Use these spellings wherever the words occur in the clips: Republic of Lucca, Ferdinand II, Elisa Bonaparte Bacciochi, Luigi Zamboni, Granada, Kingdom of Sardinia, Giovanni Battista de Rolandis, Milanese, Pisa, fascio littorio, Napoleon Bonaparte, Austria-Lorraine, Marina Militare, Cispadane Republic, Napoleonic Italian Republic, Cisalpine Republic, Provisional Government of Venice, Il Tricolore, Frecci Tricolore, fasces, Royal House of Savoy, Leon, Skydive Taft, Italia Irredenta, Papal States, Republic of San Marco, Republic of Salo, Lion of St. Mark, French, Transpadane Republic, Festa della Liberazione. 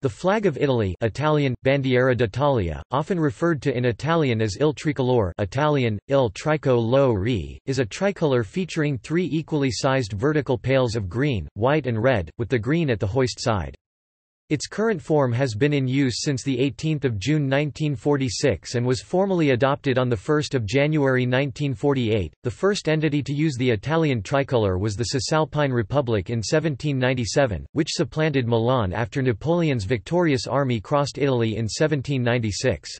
The flag of Italy, Italian Bandiera d'Italia, often referred to in Italian as Il Tricolore, Italian Il Tricolore, is a tricolor featuring three equally sized vertical pales of green, white and red, with the green at the hoist side. Its current form has been in use since the 18th of June 1946 and was formally adopted on the 1st of January 1948. The first entity to use the Italian tricolor was the Cisalpine Republic in 1797, which supplanted Milan after Napoleon's victorious army crossed Italy in 1796.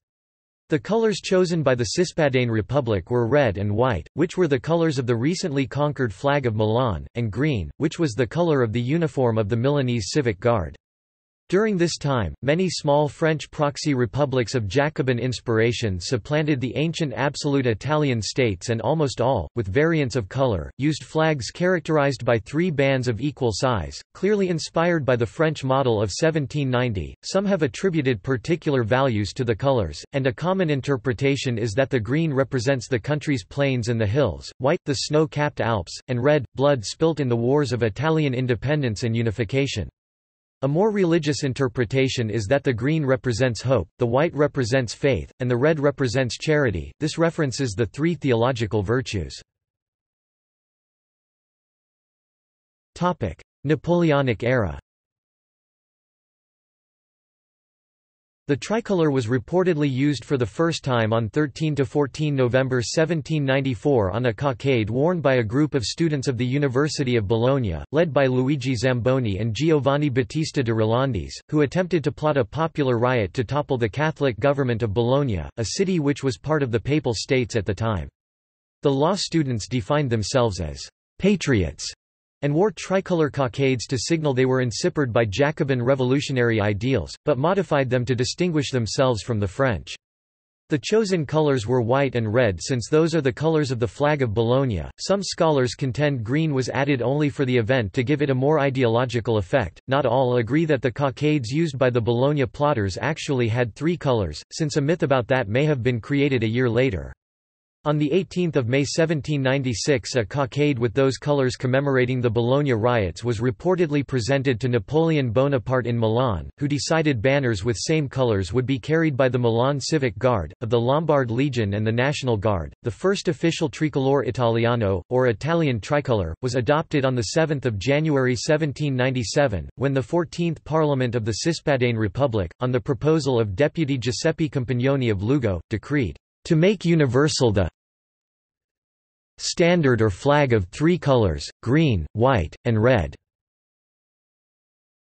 The colors chosen by the Cispadane Republic were red and white, which were the colors of the recently conquered flag of Milan, and green, which was the color of the uniform of the Milanese Civic Guard. During this time, many small French proxy republics of Jacobin inspiration supplanted the ancient absolute Italian states and almost all, with variants of color, used flags characterized by three bands of equal size, clearly inspired by the French model of 1790. Some have attributed particular values to the colors, and a common interpretation is that the green represents the country's plains and the hills, white, the snow-capped Alps, and red, blood spilt in the wars of Italian independence and unification. A more religious interpretation is that the green represents hope, the white represents faith, and the red represents charity. This references the three theological virtues. Topic: Napoleonic era. The tricolor was reportedly used for the first time on 13–14 November 1794 on a cockade worn by a group of students of the University of Bologna, led by Luigi Zamboni and Giovanni Battista de Rolandis, who attempted to plot a popular riot to topple the Catholic government of Bologna, a city which was part of the Papal States at the time. The law students defined themselves as patriots and wore tricolor cockades to signal they were inspired by Jacobin revolutionary ideals, but modified them to distinguish themselves from the French. The chosen colors were white and red since those are the colors of the flag of Bologna. Some scholars contend green was added only for the event to give it a more ideological effect. Not all agree that the cockades used by the Bologna plotters actually had three colors, since a myth about that may have been created a year later. On 18 May 1796 a cockade with those colours commemorating the Bologna riots was reportedly presented to Napoleon Bonaparte in Milan, who decided banners with same colours would be carried by the Milan Civic Guard, of the Lombard Legion and the National Guard. The first official Tricolore Italiano, or Italian tricolour, was adopted on 7 January 1797, when the 14th Parliament of the Cispadane Republic, on the proposal of Deputy Giuseppe Compagnoni of Lugo, decreed to make universal the standard or flag of three colors, green, white, and red.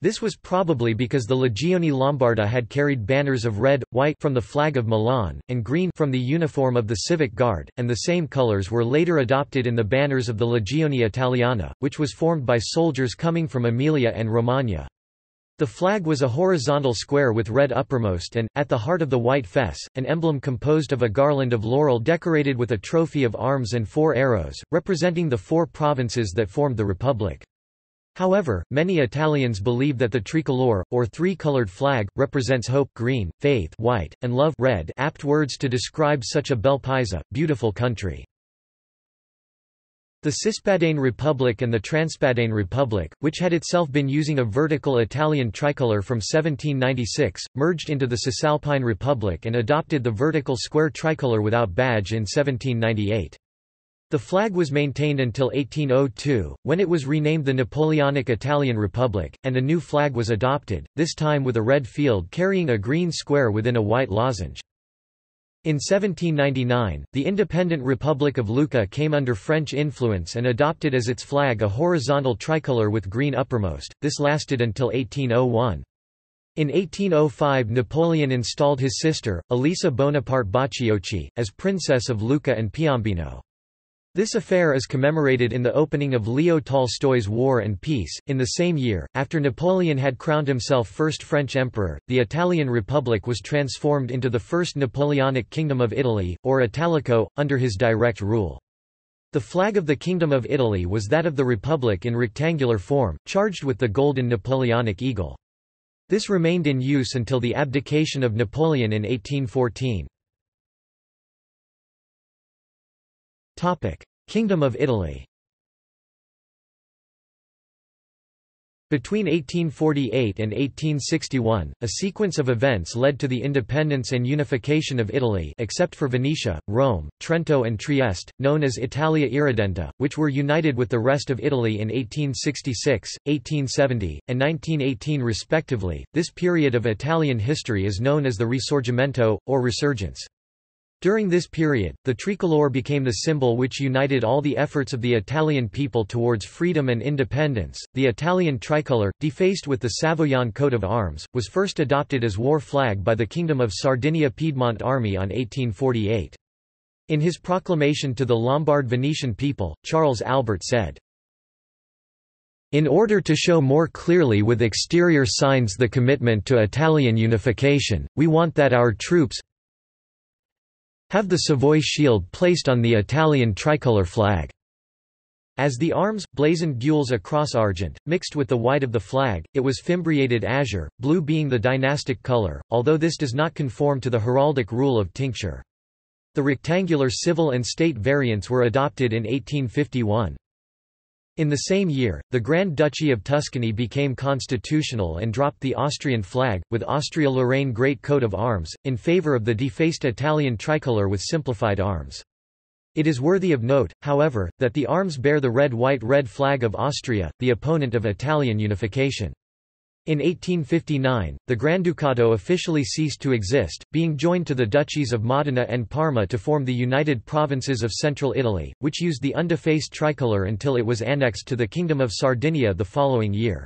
This was probably because the Legione Lombarda had carried banners of red, white from the flag of Milan, and green from the uniform of the Civic Guard, and the same colors were later adopted in the banners of the Legione Italiana, which was formed by soldiers coming from Emilia and Romagna. The flag was a horizontal square with red uppermost and, at the heart of the white fess, an emblem composed of a garland of laurel decorated with a trophy of arms and four arrows, representing the four provinces that formed the Republic. However, many Italians believe that the tricolore, or three-colored flag, represents hope green, faith white, and love red, apt words to describe such a bel paese, beautiful country. The Cispadane Republic and the Transpadane Republic, which had itself been using a vertical Italian tricolor from 1796, merged into the Cisalpine Republic and adopted the vertical square tricolor without badge in 1798. The flag was maintained until 1802, when it was renamed the Napoleonic Italian Republic, and a new flag was adopted, this time with a red field carrying a green square within a white lozenge. In 1799, the independent Republic of Lucca came under French influence and adopted as its flag a horizontal tricolor with green uppermost. This lasted until 1801. In 1805 Napoleon installed his sister, Elisa Bonaparte Bacciochi, as Princess of Lucca and Piombino. This affair is commemorated in the opening of Leo Tolstoy's War and Peace. In the same year, after Napoleon had crowned himself first French emperor, the Italian Republic was transformed into the first Napoleonic Kingdom of Italy, or Italico, under his direct rule. The flag of the Kingdom of Italy was that of the Republic in rectangular form, charged with the golden Napoleonic eagle. This remained in use until the abdication of Napoleon in 1814. Kingdom of Italy. Between 1848 and 1861, a sequence of events led to the independence and unification of Italy except for Venetia, Rome, Trento and Trieste, known as Italia Irredenta, which were united with the rest of Italy in 1866, 1870, and 1918 respectively. This period of Italian history is known as the Risorgimento, or Resurgence. During this period, the tricolore became the symbol which united all the efforts of the Italian people towards freedom and independence. The Italian tricolor, defaced with the Savoyan coat of arms, was first adopted as war flag by the Kingdom of Sardinia-Piedmont Army on 1848. In his proclamation to the Lombard Venetian people, Charles Albert said, "In order to show more clearly with exterior signs the commitment to Italian unification, we want that our troops have the Savoy shield placed on the Italian tricolor flag." As the arms, blazoned gules a cross-argent, mixed with the white of the flag, it was fimbriated azure, blue being the dynastic color, although this does not conform to the heraldic rule of tincture. The rectangular civil and state variants were adopted in 1851. In the same year, the Grand Duchy of Tuscany became constitutional and dropped the Austrian flag, with Austria-Lorraine Great Coat of Arms, in favor of the defaced Italian tricolor with simplified arms. It is worthy of note, however, that the arms bear the red-white-red flag of Austria, the opponent of Italian unification. In 1859, the Granducato officially ceased to exist, being joined to the duchies of Modena and Parma to form the United Provinces of Central Italy, which used the undefaced tricolor until it was annexed to the Kingdom of Sardinia the following year.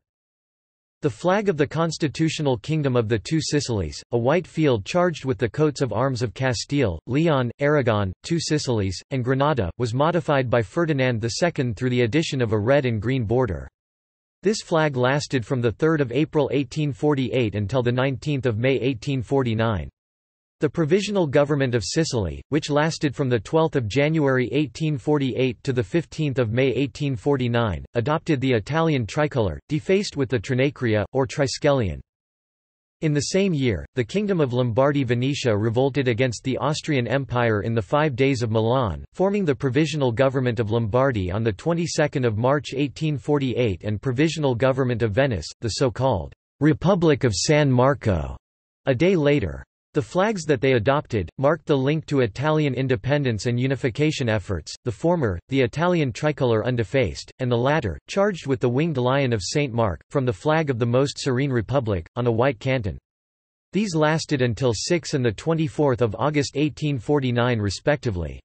The flag of the Constitutional Kingdom of the Two Sicilies, a white field charged with the coats of arms of Castile, Leon, Aragon, Two Sicilies, and Granada, was modified by Ferdinand II through the addition of a red and green border. This flag lasted from 3 April 1848 until 19 May 1849. The Provisional Government of Sicily, which lasted from 12 January 1848 to 15 May 1849, adopted the Italian tricolor, defaced with the Trinacria, or triskelion. In the same year, the Kingdom of Lombardy Venetia revolted against the Austrian Empire in the 5 Days of Milan, forming the Provisional Government of Lombardy on the 22nd of March 1848 and Provisional Government of Venice, the so-called Republic of San Marco, a day later. The flags that they adopted marked the link to Italian independence and unification efforts, the former, the Italian tricolor undefaced, and the latter, charged with the winged lion of St. Mark, from the flag of the Most Serene Republic, on a white canton. These lasted until 6 and 24 August 1849 respectively.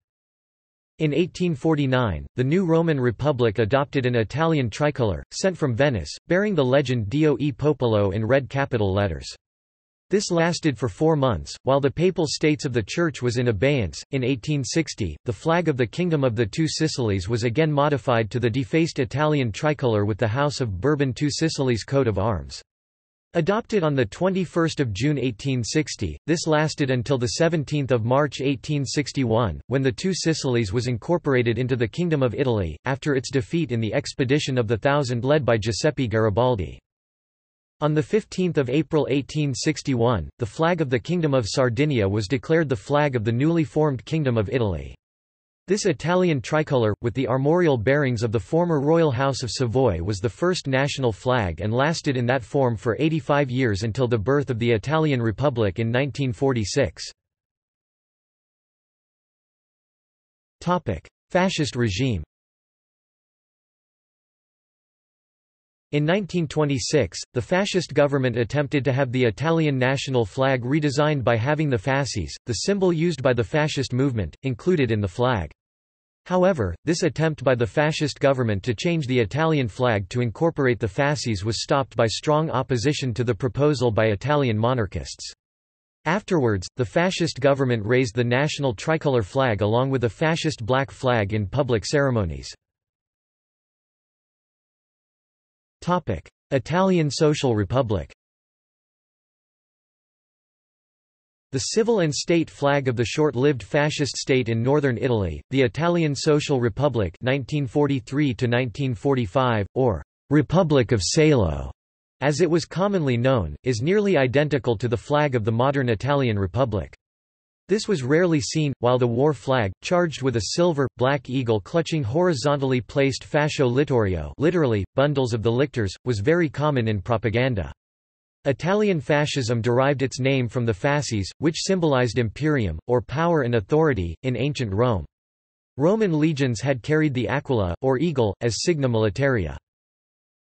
In 1849, the new Roman Republic adopted an Italian tricolor, sent from Venice, bearing the legend Dio e Popolo in red capital letters. This lasted for 4 months, while the Papal States of the Church was in abeyance. In 1860, the flag of the Kingdom of the Two Sicilies was again modified to the defaced Italian tricolor with the House of Bourbon Two Sicilies coat of arms. Adopted on 21 June 1860, this lasted until 17 March 1861, when the Two Sicilies was incorporated into the Kingdom of Italy, after its defeat in the Expedition of the Thousand led by Giuseppe Garibaldi. On 15 April 1861, the flag of the Kingdom of Sardinia was declared the flag of the newly formed Kingdom of Italy. This Italian tricolor, with the armorial bearings of the former Royal House of Savoy, was the first national flag and lasted in that form for 85 years until the birth of the Italian Republic in 1946. Fascist regime. In 1926, the fascist government attempted to have the Italian national flag redesigned by having the fasces, the symbol used by the fascist movement, included in the flag. However, this attempt by the fascist government to change the Italian flag to incorporate the fasces was stopped by strong opposition to the proposal by Italian monarchists. Afterwards, the fascist government raised the national tricolor flag along with a fascist black flag in public ceremonies. Italian Social Republic. The civil and state flag of the short-lived fascist state in northern Italy, the Italian Social Republic 1943–1945, or «Republic of Salo», as it was commonly known, is nearly identical to the flag of the modern Italian Republic. This was rarely seen, while the war flag, charged with a silver, black eagle clutching horizontally placed fascio littorio, literally, bundles of the lictors, was very common in propaganda. Italian fascism derived its name from the fasces, which symbolized imperium, or power and authority, in ancient Rome. Roman legions had carried the aquila, or eagle, as signa militaria.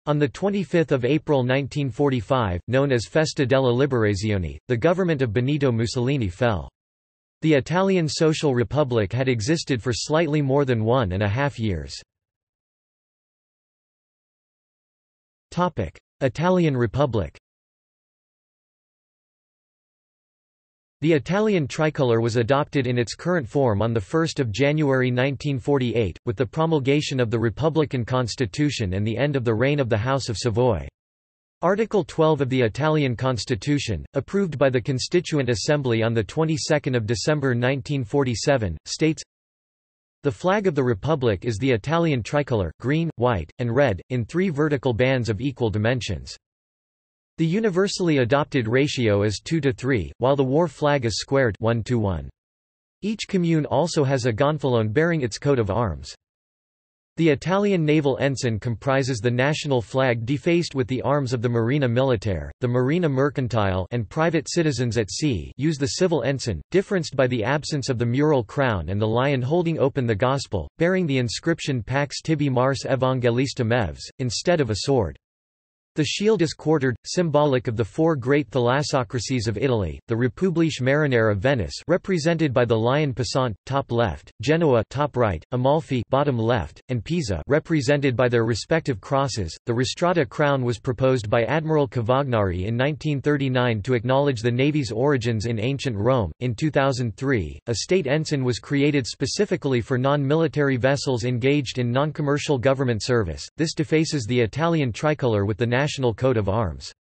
On 25 April 1945, known as Festa della Liberazione, the government of Benito Mussolini fell. The Italian Social Republic had existed for slightly more than 1.5 years. Italian Republic. The Italian tricolor was adopted in its current form on 1 January 1948, with the promulgation of the Republican Constitution and the end of the reign of the House of Savoy. Article 12 of the Italian Constitution, approved by the Constituent Assembly on 22 December 1947, states, "The flag of the Republic is the Italian tricolor, green, white, and red, in three vertical bands of equal dimensions. The universally adopted ratio is 2:3, while the war flag is squared 1:1. Each commune also has a gonfalon bearing its coat of arms. The Italian naval ensign comprises the national flag defaced with the arms of the Marina Militare, the Marina Mercantile, and private citizens at sea use the civil ensign, differenced by the absence of the mural crown and the lion holding open the gospel, bearing the inscription Pax Tibi Mars Evangelista Meves, instead of a sword. The shield is quartered, symbolic of the four great thalassocracies of Italy, the République Marinière of Venice represented by the lion passant, top left, Genoa top right, Amalfi bottom left, and Pisa represented by their respective crosses. The Ristrata crown was proposed by Admiral Cavagnari in 1939 to acknowledge the Navy's origins in ancient Rome. In 2003, a state ensign was created specifically for non-military vessels engaged in non-commercial government service. This defaces the Italian tricolor with the national coat of arms.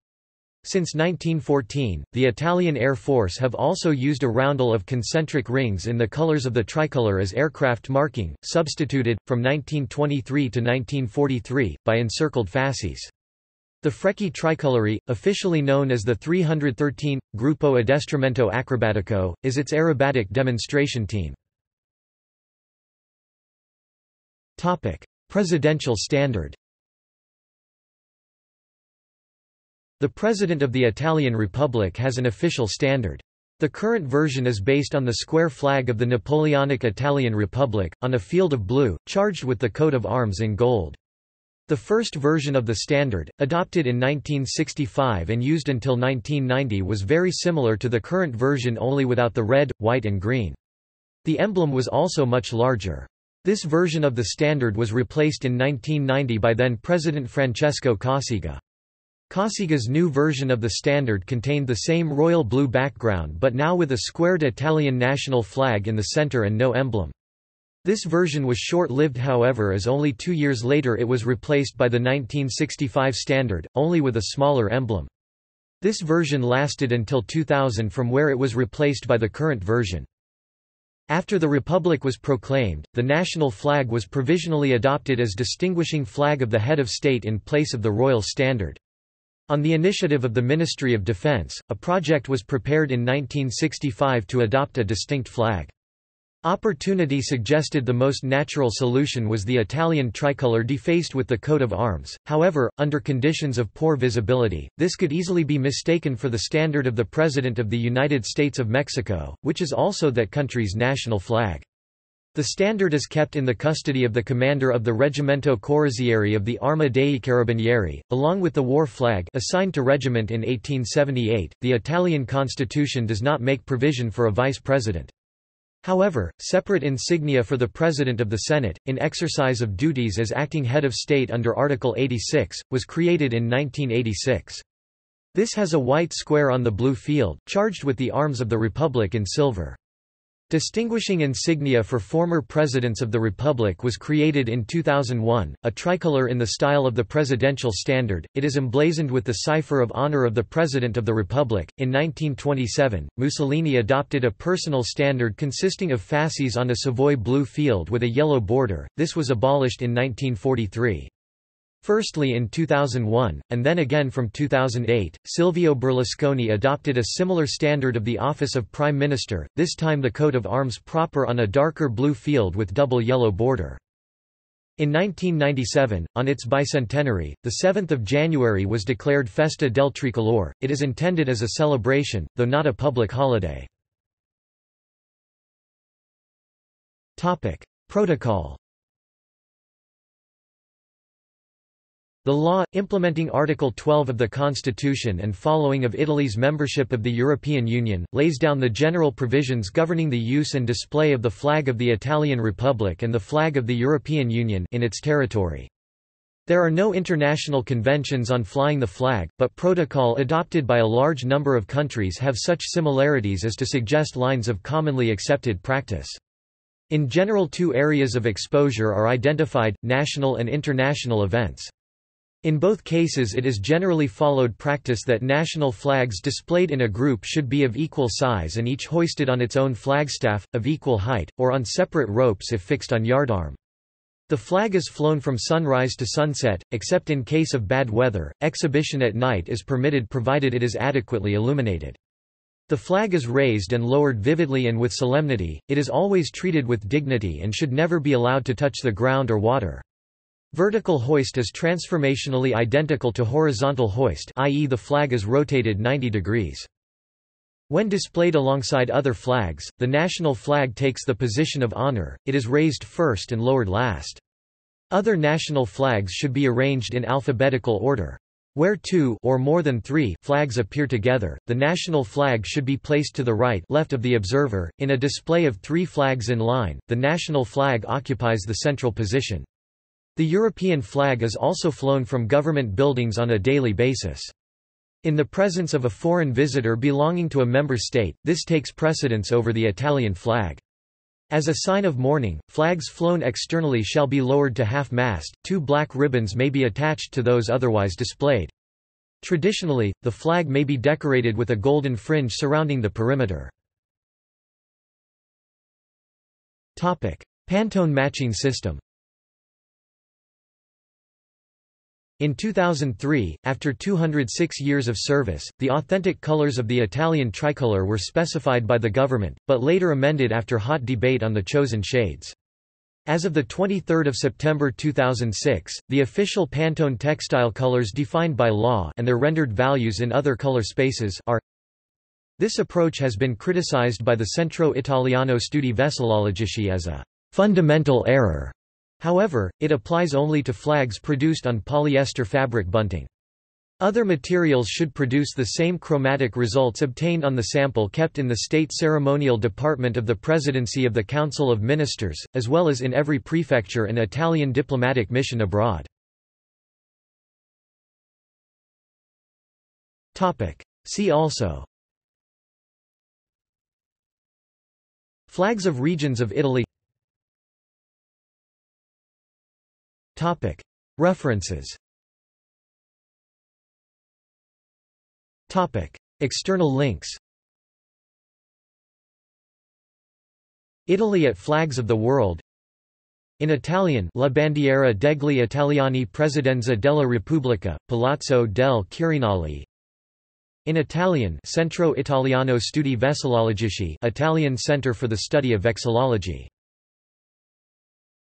Since 1914, the Italian Air Force have also used a roundel of concentric rings in the colors of the tricolor as aircraft marking, substituted, from 1923 to 1943, by encircled fasces. The Frecci Tricolore, officially known as the 313, Gruppo Addestramento Acrobatico, is its aerobatic demonstration team. Presidential standard. The President of the Italian Republic has an official standard. The current version is based on the square flag of the Napoleonic Italian Republic, on a field of blue, charged with the coat of arms in gold. The first version of the standard, adopted in 1965 and used until 1990, was very similar to the current version, only without the red, white and green. The emblem was also much larger. This version of the standard was replaced in 1990 by then-President Francesco Cossiga. Cossiga's new version of the standard contained the same royal blue background but now with a squared Italian national flag in the center and no emblem. This version was short-lived, however, as only 2 years later it was replaced by the 1965 standard, only with a smaller emblem. This version lasted until 2000, from where it was replaced by the current version. After the Republic was proclaimed, the national flag was provisionally adopted as distinguishing flag of the head of state in place of the royal standard. On the initiative of the Ministry of Defense, a project was prepared in 1965 to adopt a distinct flag. Opportunity suggested the most natural solution was the Italian tricolor defaced with the coat of arms. However, under conditions of poor visibility, this could easily be mistaken for the standard of the President of the United States of Mexico, which is also that country's national flag. The standard is kept in the custody of the commander of the Reggimento Corazzieri of the Arma dei Carabinieri, along with the war flag assigned to regiment in 1878. The Italian constitution does not make provision for a vice president. However, separate insignia for the president of the Senate, in exercise of duties as acting head of state under Article 86, was created in 1986. This has a white square on the blue field, charged with the arms of the Republic in silver. Distinguishing insignia for former presidents of the Republic was created in 2001, a tricolor in the style of the presidential standard. It is emblazoned with the cipher of honor of the President of the Republic. In 1927, Mussolini adopted a personal standard consisting of fasces on a Savoy blue field with a yellow border. This was abolished in 1943. Firstly in 2001, and then again from 2008, Silvio Berlusconi adopted a similar standard of the office of Prime Minister, this time the coat of arms proper on a darker blue field with double yellow border. In 1997, on its bicentenary, the 7th of January was declared Festa del Tricolore. It is intended as a celebration, though not a public holiday. Protocol. The law, implementing Article 12 of the Constitution and following of Italy's membership of the European Union, lays down the general provisions governing the use and display of the flag of the Italian Republic and the flag of the European Union in its territory. There are no international conventions on flying the flag, but protocol adopted by a large number of countries have such similarities as to suggest lines of commonly accepted practice. In general, two areas of exposure are identified: national and international events. In both cases it is generally followed practice that national flags displayed in a group should be of equal size and each hoisted on its own flagstaff, of equal height, or on separate ropes if fixed on yardarm. The flag is flown from sunrise to sunset, except in case of bad weather. Exhibition at night is permitted provided it is adequately illuminated. The flag is raised and lowered vividly and with solemnity. It is always treated with dignity and should never be allowed to touch the ground or water. Vertical hoist is transformationally identical to horizontal hoist, i.e. the flag is rotated 90 degrees. When displayed alongside other flags, the national flag takes the position of honor. It is raised first and lowered last. Other national flags should be arranged in alphabetical order. Where two or more than three flags appear together, the national flag should be placed to the right left of the observer. In a display of three flags in line, the national flag occupies the central position. The European flag is also flown from government buildings on a daily basis. In the presence of a foreign visitor belonging to a member state, this takes precedence over the Italian flag. As a sign of mourning, flags flown externally shall be lowered to half-mast. Two black ribbons may be attached to those otherwise displayed. Traditionally, the flag may be decorated with a golden fringe surrounding the perimeter. Pantone matching system. In 2003, after 206 years of service, the authentic colors of the Italian tricolor were specified by the government, but later amended after hot debate on the chosen shades. As of 23 September 2006, the official Pantone textile colors defined by law and their rendered values in other color spaces are. This approach has been criticized by the Centro Italiano Studi Vessilologici as a fundamental error. However, it applies only to flags produced on polyester fabric bunting. Other materials should produce the same chromatic results obtained on the sample kept in the State Ceremonial Department of the Presidency of the Council of Ministers, as well as in every prefecture and Italian diplomatic mission abroad. See also: Flags of regions of Italy. References. External links. Italy at Flags of the World. In Italian, La bandiera degli italiani presidenza della Repubblica, Palazzo del Quirinale. In Italian, Centro Italiano Studi Vexillologici, Italian Center for the Study of Vexillology.